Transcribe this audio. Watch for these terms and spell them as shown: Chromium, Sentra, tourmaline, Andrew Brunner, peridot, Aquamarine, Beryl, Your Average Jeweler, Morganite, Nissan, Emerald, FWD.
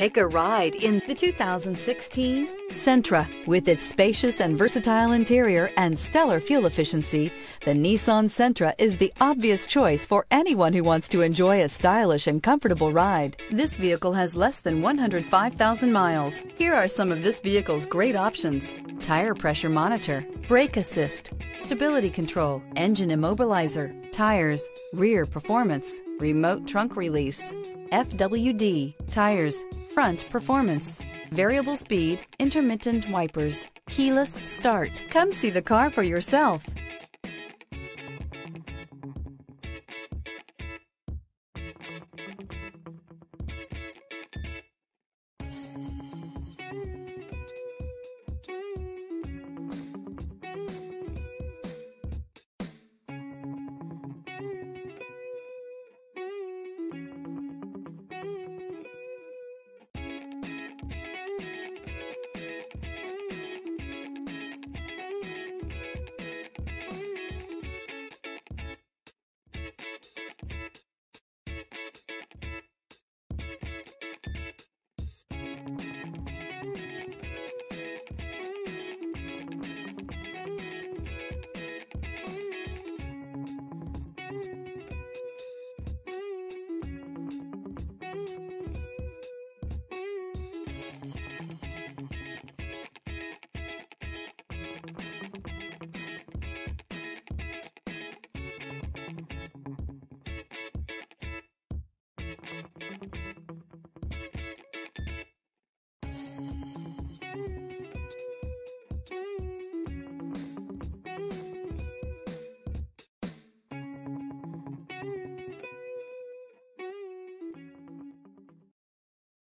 Take a ride in the 2016 Sentra. With its spacious and versatile interior and stellar fuel efficiency, the Nissan Sentra is the obvious choice for anyone who wants to enjoy a stylish and comfortable ride. This vehicle has less than 105,000 miles. Here are some of this vehicle's great options: tire pressure monitor, brake assist, stability control, engine immobilizer, tires, rear performance, remote trunk release, FWD, tires, front performance, variable speed, intermittent wipers, keyless start. Come see the car for yourself.